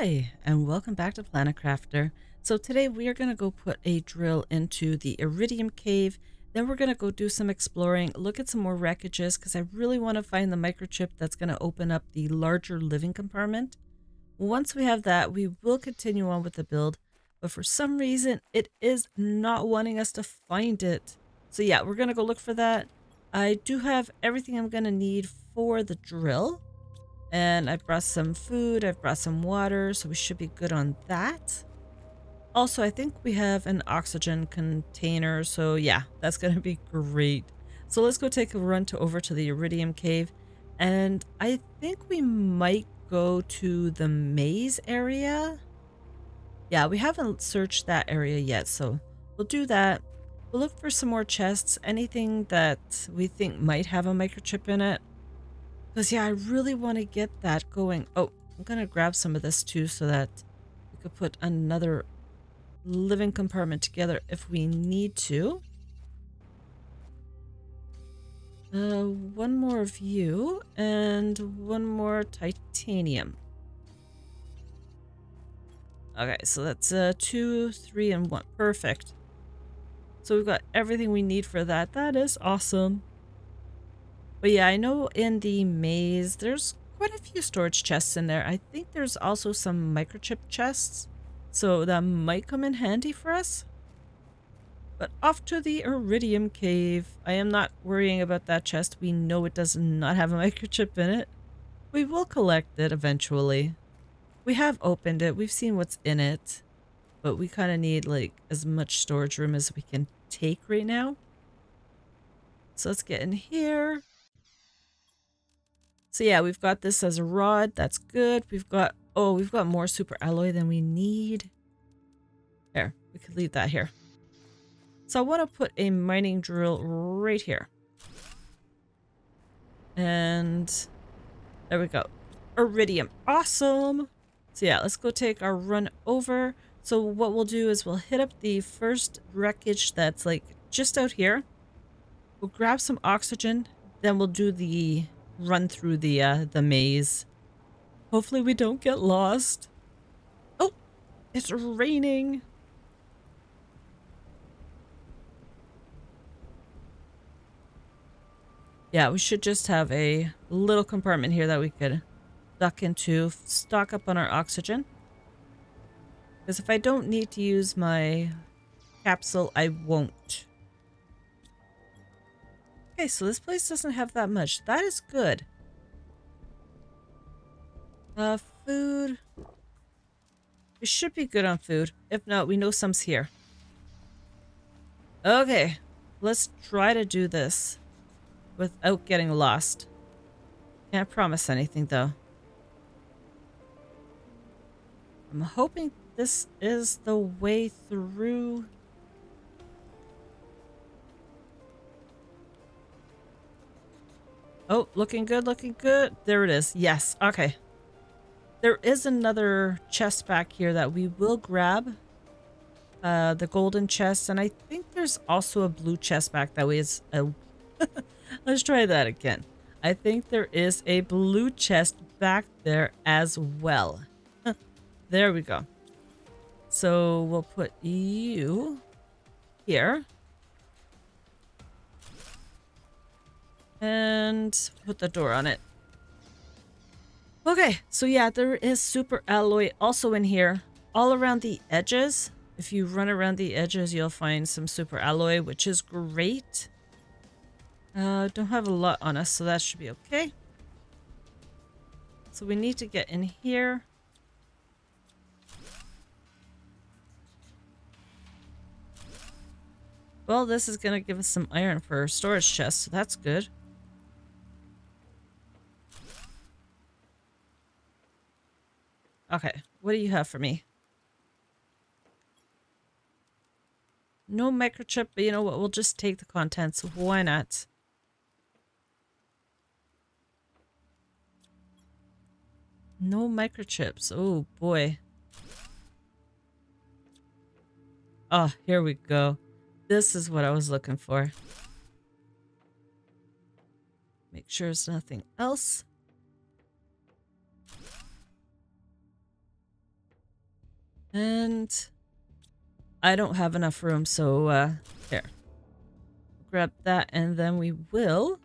Hi, and welcome back to Planet Crafter. So today we are going to go put a drill into the Iridium Cave. Then we're going to go do some exploring, look at some more wreckages, because I really want to find the microchip that's going to open up the larger living compartment. Once we have that, we will continue on with the build, but for some reason it is not wanting us to find it. So yeah, we're going to go look for that. I do have everything I'm going to need for the drill. And I brought some food, I've brought some water, so we should be good on that. Also, I think we have an oxygen container, so yeah, that's going to be great. So let's go take a run over to the Iridium Cave. And I think we might go to the maze area. Yeah, we haven't searched that area yet, so we'll do that. We'll look for some more chests, anything that we think might have a microchip in it. Because, yeah, I really want to get that going. Oh, I'm going to grab some of this, too, so that we could put another living compartment together if we need to. One more of you and one more titanium. Okay, so that's 2, 3, and 1. Perfect. So we've got everything we need for that. That is awesome. But yeah, I know in the maze, there's quite a few storage chests in there. I think there's also some microchip chests, so that might come in handy for us. But off to the Iridium Cave. I am not worrying about that chest. We know it does not have a microchip in it. We will collect it eventually. We have opened it. We've seen what's in it. But we kind of need like as much storage room as we can take right now. So let's get in here. So yeah, we've got this as a rod. That's good. We've got, oh, we've got more super alloy than we need. There, we could leave that here. So I want to put a mining drill right here. And there we go. Iridium. Awesome. So yeah, let's go take our run over. So what we'll do is we'll hit up the first wreckage that's like just out here. We'll grab some oxygen. Then we'll do the run through the maze. Hopefully we don't get lost. Oh, it's raining. Yeah, we should just have a little compartment here that we could duck into, stock up on our oxygen. Because if I don't need to use my capsule, I won't. Okay, so this place doesn't have that much. That is good. Food. We should be good on food. If not, we know some's here. Okay, let's try to do this without getting lost. Can't promise anything, though. I'm hoping this is the way through. Oh, looking good, looking good. There it is. Yes. Okay. There is another chest back here that we will grab. The golden chest. And I think there's also a blue chest back that way. Let's try that again. I think there is a blue chest back there as well. There we go. So we'll put you here. And put the door on it. Okay, so yeah, there is super alloy also in here. All around the edges. If you run around the edges, you'll find some super alloy, which is great. Don't have a lot on us, so that should be okay. So we need to get in here. Well, this is going to give us some iron for our storage chest, so that's good. Okay, what do you have for me? No microchip, but you know what? We'll just take the contents. Why not? No microchips. Oh, boy. Oh, here we go. This is what I was looking for. Make sure there's nothing else. And I don't have enough room, so there. Grab that, and then we will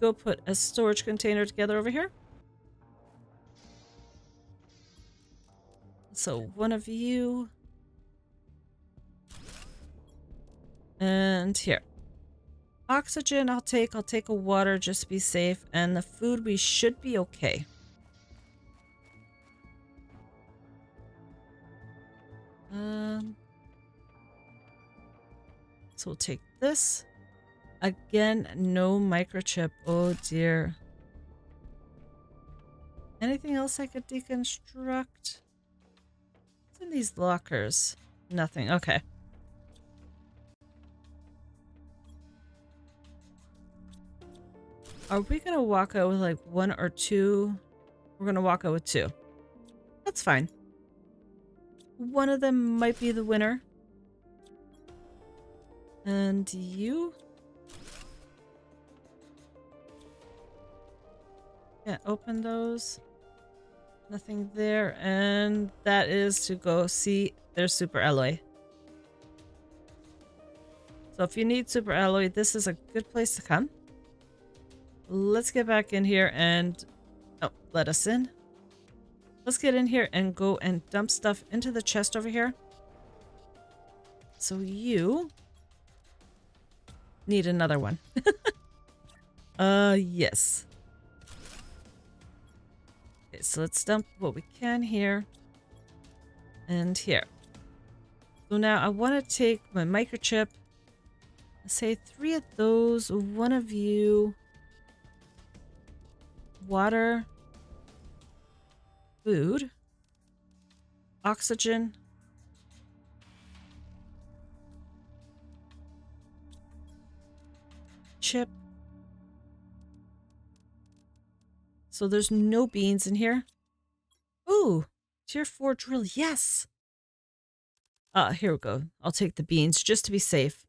go put a storage container together over here. So one of you. And here. Oxygen I'll take a water, just to be safe. And the food, we should be okay. So we'll take this. Again, no microchip. Oh dear. Anything else I could deconstruct? What's in these lockers? Nothing. Okay. Are we gonna walk out with like one or two? We're gonna walk out with two. That's fine. One of them might be the winner. And you? Yeah, open those. Nothing there. And that is to go see their super alloy. So if you need super alloy, this is a good place to come. Let's get back in here and... Oh, let us in. Let's get in here and go and dump stuff into the chest over here. So you... need another one. Yes. Okay, so let's dump what we can here. And here. So now I want to take my microchip. Say three of those. One of you... water, food, oxygen, chip. So there's no beans in here. Ooh, tier 4 drill. Yes. Here we go. I'll take the beans just to be safe.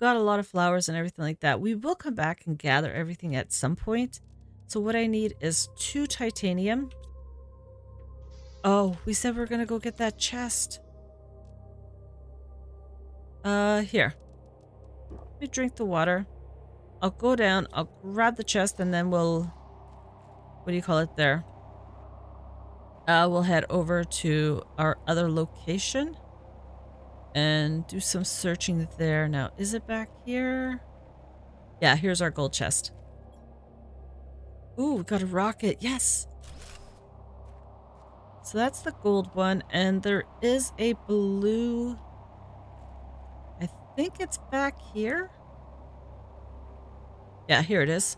Got a lot of flowers and everything like that. We will come back and gather everything at some point. So what I need is 2 titanium. Oh, we said we're gonna go get that chest. Here. Let me drink the water. I'll go down, I'll grab the chest, and then we'll... what do you call it there? We'll head over to our other location. And do some searching there. Now, is it back here? Yeah, here's our gold chest. Ooh, we got a rocket. Yes. So that's the gold one. And there is a blue. I think it's back here. Yeah, here it is.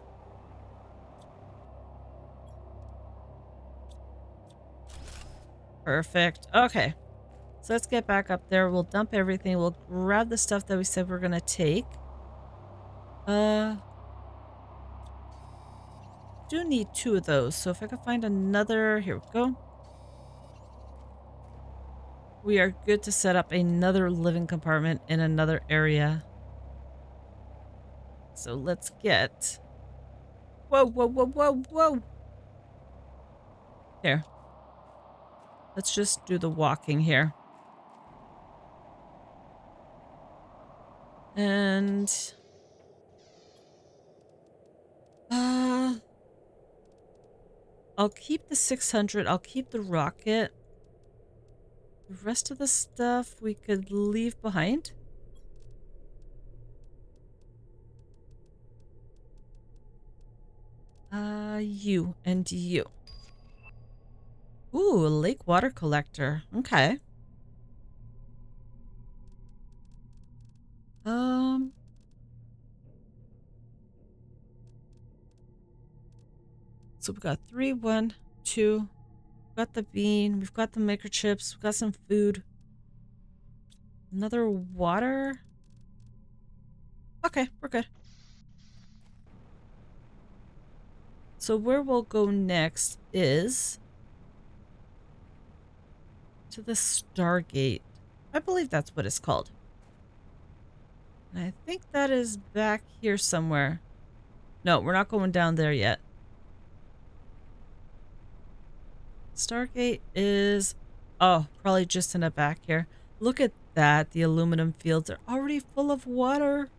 Perfect. Okay. So let's get back up there. We'll dump everything. We'll grab the stuff that we said we're going to take. Do need 2 of those, so if I could find another, here we go. We are good to set up another living compartment in another area. So let's get... whoa, whoa, whoa, whoa, whoa! Here. Let's just do the walking here. And... I'll keep the 600. I'll keep the rocket. The rest of the stuff we could leave behind. You and you. Ooh, a lake water collector. Okay. So we've got 3, 1, 2, we've got the bean, we've got the microchips, we've got some food. Another water. Okay, we're good. So where we'll go next is to the Stargate. I believe that's what it's called. And I think that is back here somewhere. No, we're not going down there yet. Stargate is Oh, probably just in the back here. Look at that. The aluminum fields are already full of water.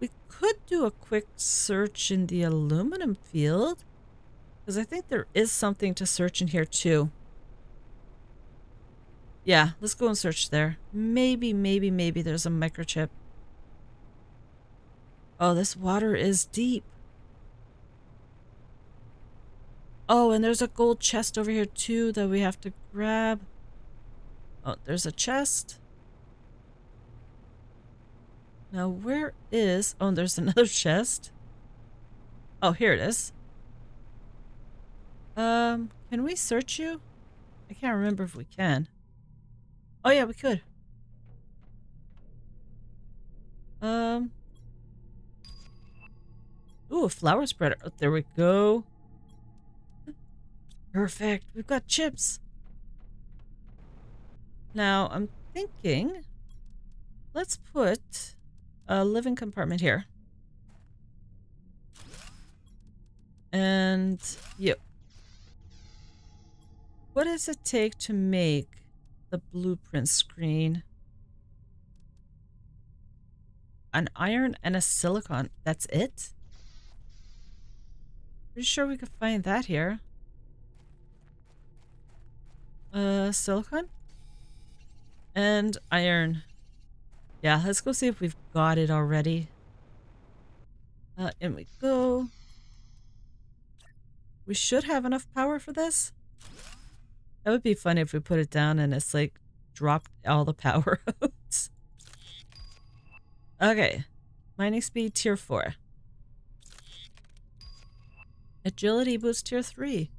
We could do a quick search in the aluminum field, because I think there is something to search in here too. Yeah, let's go and search there. Maybe there's a microchip. Oh, this water is deep. Oh, and there's a gold chest over here too that we have to grab. Oh, there's a chest. Now where is... Oh, there's another chest. Oh, here it is. Can we search you? I can't remember if we can. Oh yeah, we could. Ooh, a flower spreader. Oh, there we go. Perfect. We've got chips. Now, I'm thinking let's put a living compartment here. And yep. What does it take to make the blueprint screen? An iron and a silicon. That's it? Pretty sure we could find that here. Silicon and iron. Yeah, let's go see if we've got it already. In we go. We should have enough power for this. That would be funny if we put it down and it's like dropped all the power out. Okay, mining speed tier 4. Agility boost tier 3.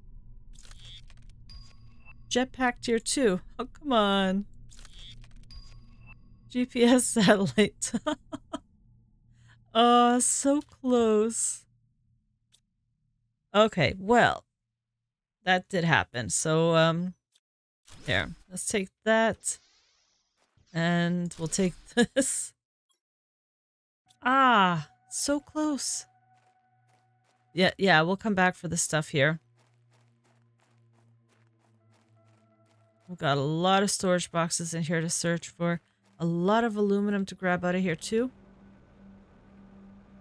Jetpack tier 2. Oh, come on. GPS satellite. Oh, so close. Okay, well, that did happen. So, here, let's take that. And we'll take this. Ah, so close. Yeah, we'll come back for the stuff here. We've got a lot of storage boxes in here to search for. A lot of aluminum to grab out of here too.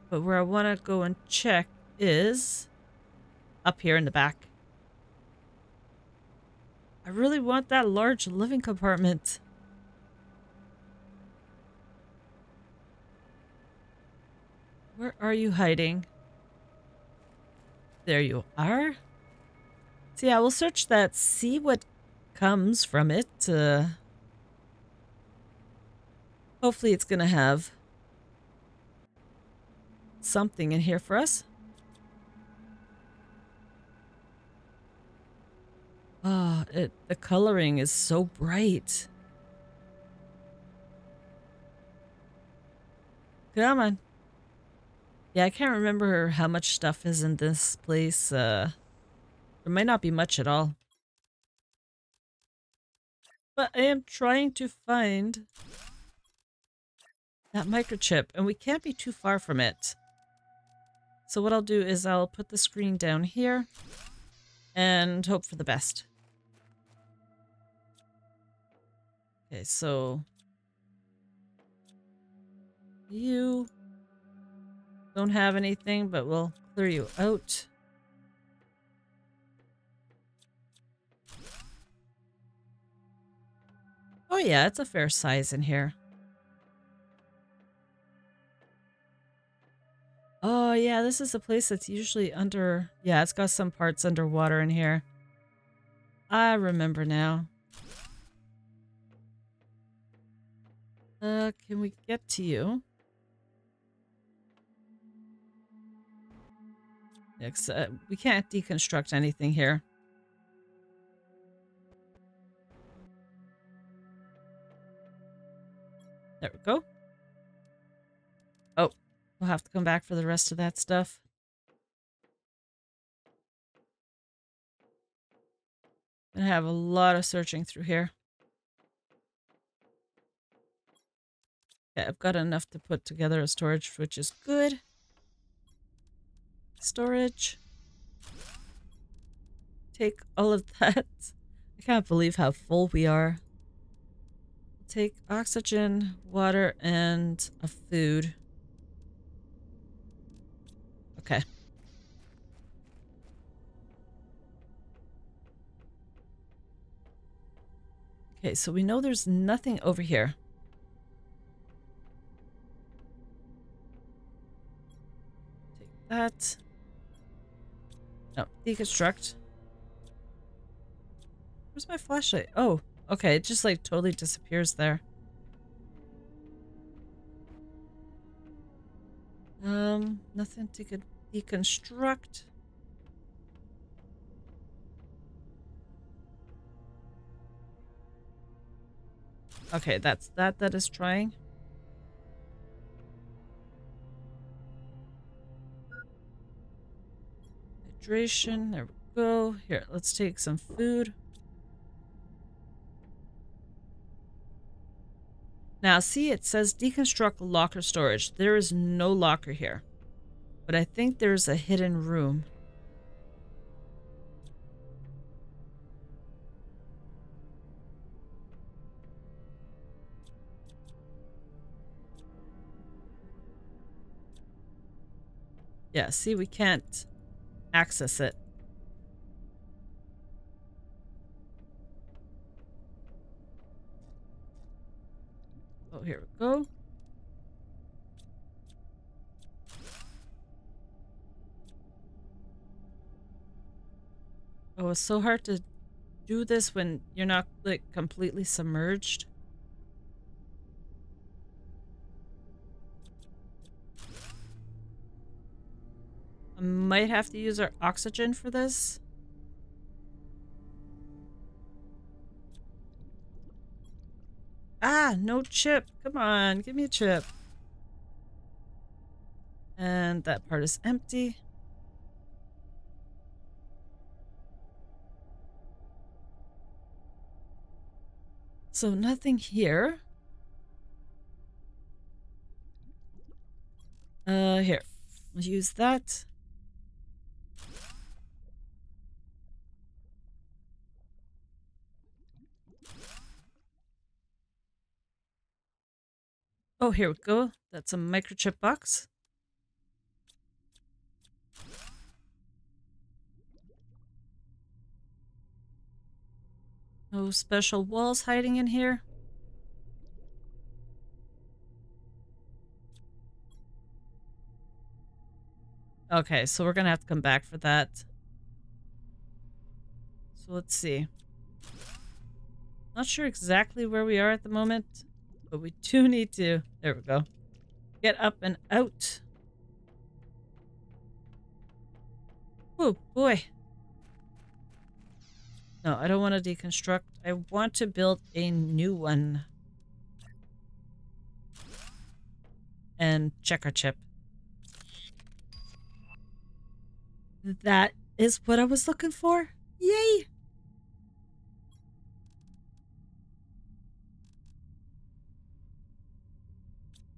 But where I want to go and check is up here in the back. I really want that large living compartment. Where are you hiding? There you are. So yeah, we'll search that. See what comes from it. Hopefully it's gonna have something in here for us. Oh, the coloring is so bright. Come on. Yeah, I can't remember how much stuff is in this place. There might not be much at all. But I am trying to find that microchip, and we can't be too far from it. So what I'll do is I'll put the screen down here and hope for the best. Okay, so you don't have anything, but we'll clear you out. Oh yeah, it's a fair size in here. Oh yeah, this is a place that's usually under... Yeah, it's got some parts underwater in here. I remember now. Can we get to you? Yeah, we can't deconstruct anything here. There we go. Oh, we'll have to come back for the rest of that stuff. I'm gonna have a lot of searching through here. Yeah, I've got enough to put together a storage, which is good. Storage. Take all of that. I can't believe how full we are. Take oxygen, water, and a food. Okay. Okay, so we know there's nothing over here. Take that. No, deconstruct. Where's my flashlight? Oh, okay. It just like totally disappears there. Nothing to deconstruct. Okay, that's that is trying. Hydration, there we go. Here, let's take some food. Now, see, it says deconstruct locker storage. There is no locker here. But I think there's a hidden room. Yeah, see, we can't access it. Oh, here we go. Oh, it's so hard to do this when you're not like completely submerged. I might have to use our oxygen for this. Ah, no chip. Come on, give me a chip. And that part is empty. So nothing here. Here. We'll use that. Oh, here we go. That's a microchip box. No special walls hiding in here. Okay, so we're gonna have to come back for that. So let's see. Not sure exactly where we are at the moment. But we do need to, there we go, get up and out. Oh boy. No, I don't want to deconstruct. I want to build a new one. And check our chip. That is what I was looking for. Yay!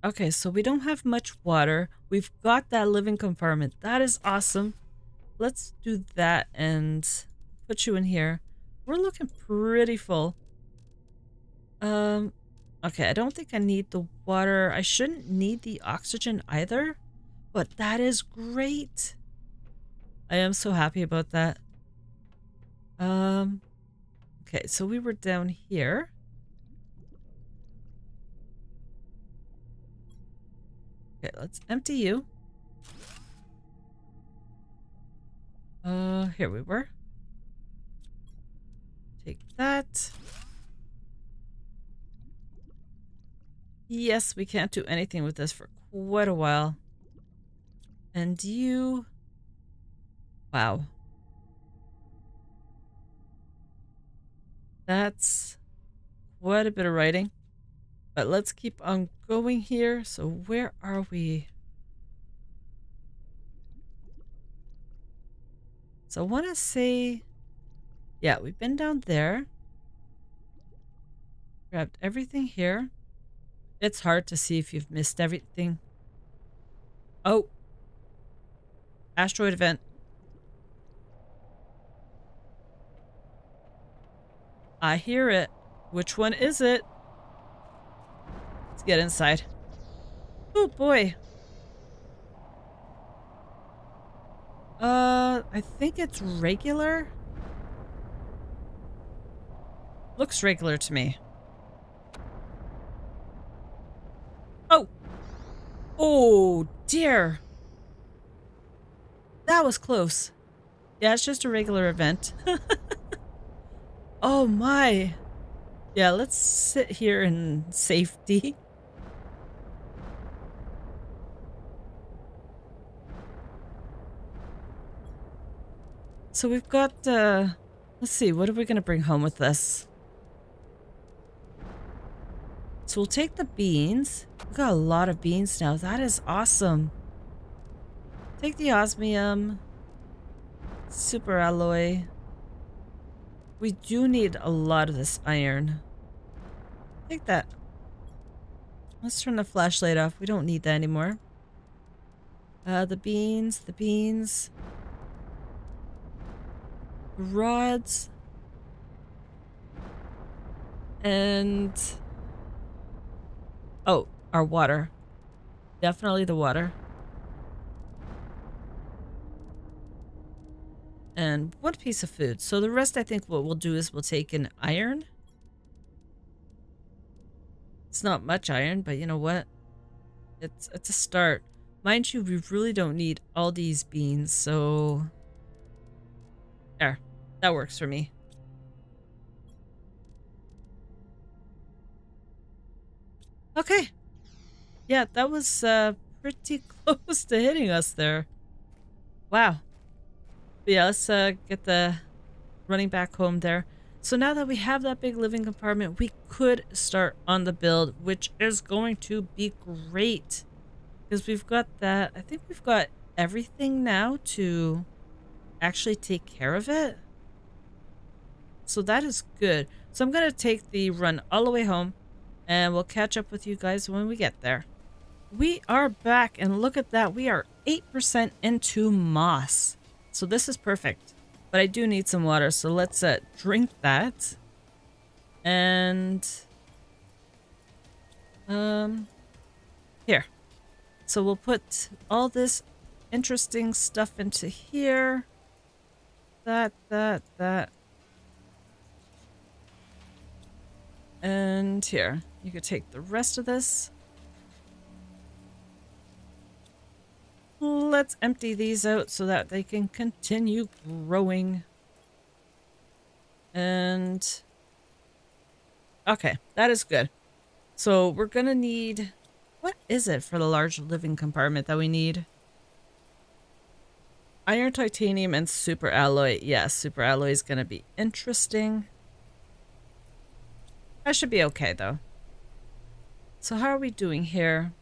Okay, so we don't have much water. We've got that living compartment. That is awesome. Let's do that and put you in here. We're looking pretty full. Okay, I don't think I need the water. I shouldn't need the oxygen either, but that is great. I am so happy about that. Okay, so we were down here. Okay, let's empty you. Here we were. Take that. Yes, we can't do anything with this for quite a while. And you... Wow. That's quite a bit of writing. But let's keep on going here. So where are we? So I want to say, yeah, we've been down there. Grabbed everything here. It's hard to see if you've missed everything. Oh, asteroid event. I hear it. Which one is it? Let's get inside. Oh boy. I think it's regular. Looks regular to me. Oh. Oh dear. That was close. Yeah, it's just a regular event. Oh my. Yeah, let's sit here in safety. So we've got, let's see, what are we going to bring home with this? So we'll take the beans. We've got a lot of beans now. That is awesome. Take the osmium. Super alloy. We do need a lot of this iron. Take that. Let's turn the flashlight off. We don't need that anymore. The beans. Rods. And... oh, our water. Definitely the water. And one piece of food. So the rest, I think what we'll do is we'll take an iron. It's not much iron, but you know what? It's a start. Mind you, we really don't need all these beans, so... there. That works for me. Okay. Yeah, that was pretty close to hitting us there. Wow. But yeah, let's get the running back home there. So now that we have that big living compartment, we could start on the build, which is going to be great. Because we've got that. I think we've got everything now to actually take care of it. So that is good. So I'm going to take the run all the way home. And we'll catch up with you guys when we get there. We are back, and look at that. We are 8% into moss. So this is perfect. But I do need some water, so let's drink that. And... here. So we'll put all this interesting stuff into here. That. And here. You could take the rest of this. Let's empty these out so that they can continue growing. And... okay, that is good. So we're gonna need... what is it for the large living compartment that we need? Iron, titanium, and super alloy. Yeah, super alloy is gonna be interesting. That should be okay, though. So how are we doing here?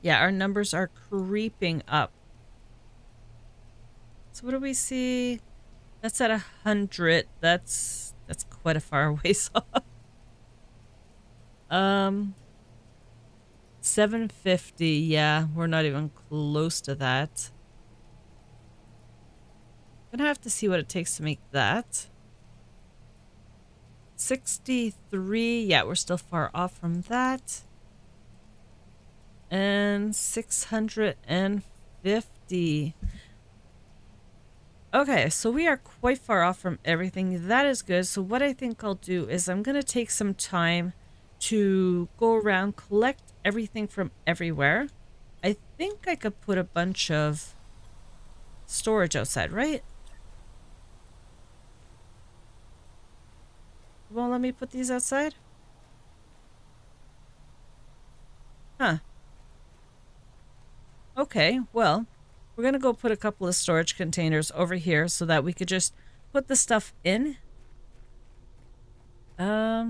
Yeah, our numbers are creeping up. So what do we see? That's at 100. That's quite a far ways off. 750. Yeah, we're not even close to that. I'm gonna have to see what it takes to make that. 63, yeah, we're still far off from that. And 650. Okay, so we are quite far off from everything. That is good. So what I think I'll do is I'm going to take some time to go around, collect everything from everywhere. I think I could put a bunch of storage outside, right? Won't let me put these outside? Huh. Okay, well, we're gonna go put a couple of storage containers over here so that we could just put the stuff in. Yeah,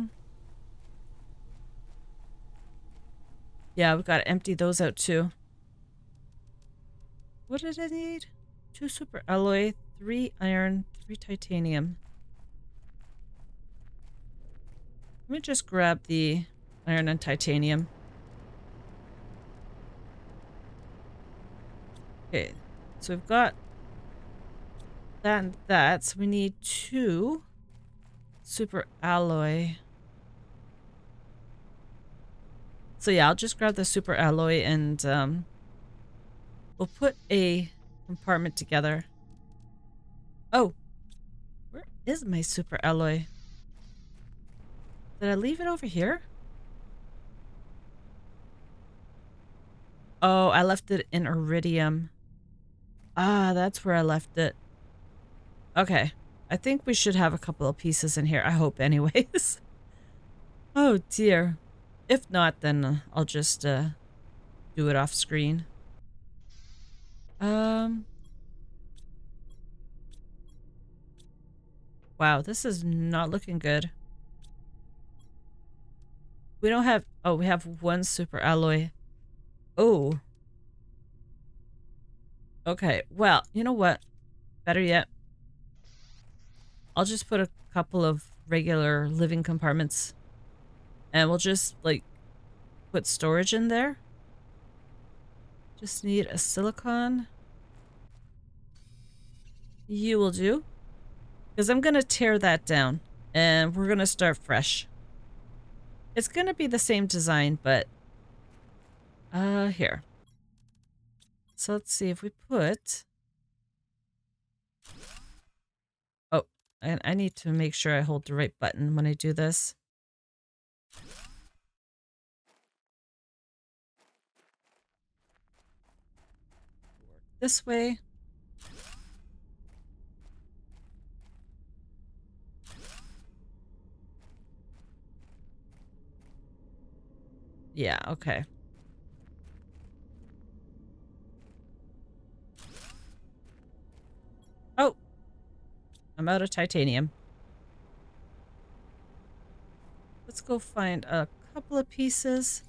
we've got to empty those out too. What did I need? 2 super alloy, 3 iron, 3 titanium. Let me just grab the iron and titanium. Okay, so we've got that and that. So we need 2 super alloy. So yeah, I'll just grab the super alloy and we'll put a compartment together. Oh, where is my super alloy? Did I leave it over here? Oh, I left it in Iridium. Ah, that's where I left it. Okay. I think we should have a couple of pieces in here. I hope anyways. Oh dear. If not, then I'll just do it off screen. Wow, this is not looking good. We don't have... Oh, we have one super alloy. Oh. Okay, well, you know what? Better yet, I'll just put a couple of regular living compartments and we'll just, like, put storage in there. Just need a silicone. You will do. Because I'm going to tear that down and we're going to start fresh. It's going to be the same design, but... here. So let's see if we put... Oh, and I need to make sure I hold the right button when I do this. This way. Yeah, okay. Oh, I'm out of titanium. Let's go find a couple of pieces.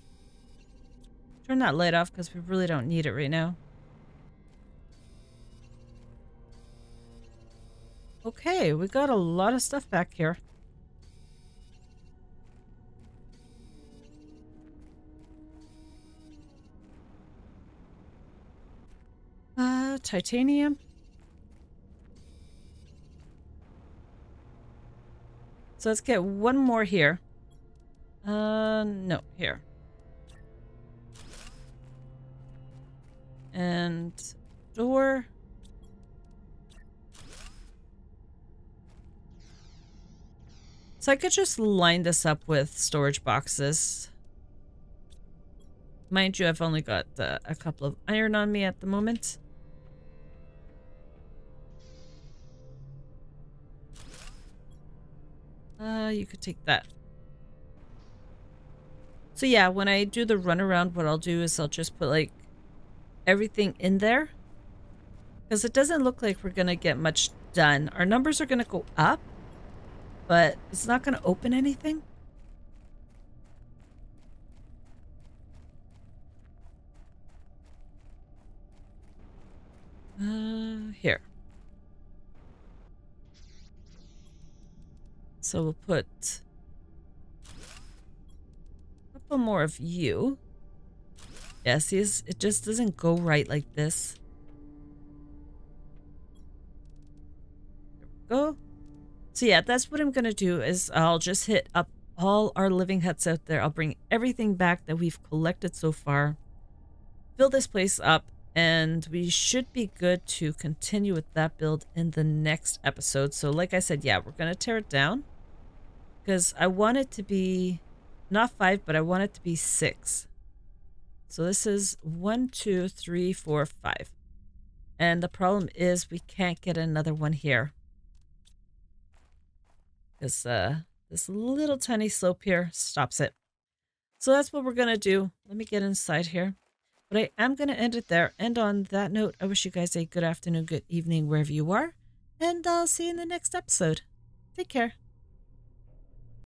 Turn that light off because we really don't need it right now. Okay, we got a lot of stuff back here. Titanium. So let's get one more here. No, here. And door. So I could just line this up with storage boxes. Mind you, I've only got a couple of iron on me at the moment. You could take that. So yeah, when I do the runaround, what I'll do is I'll just put, like, everything in there. Because it doesn't look like we're going to get much done. Our numbers are going to go up, but it's not going to open anything. Here. So we'll put a couple more of you. Yeah, see, it just doesn't go right like this. There we go. So yeah, that's what I'm going to do is I'll just hit up all our living huts out there. I'll bring everything back that we've collected so far. Fill this place up and we should be good to continue with that build in the next episode. So like I said, yeah, we're going to tear it down. Because I want it to be not 5, but I want it to be 6. So this is 1, 2, 3, 4, 5. And the problem is we can't get another one here. Because this little tiny slope here stops it. So that's what we're going to do. Let me get inside here. But I am going to end it there. And on that note, I wish you guys a good afternoon, good evening, wherever you are. And I'll see you in the next episode. Take care.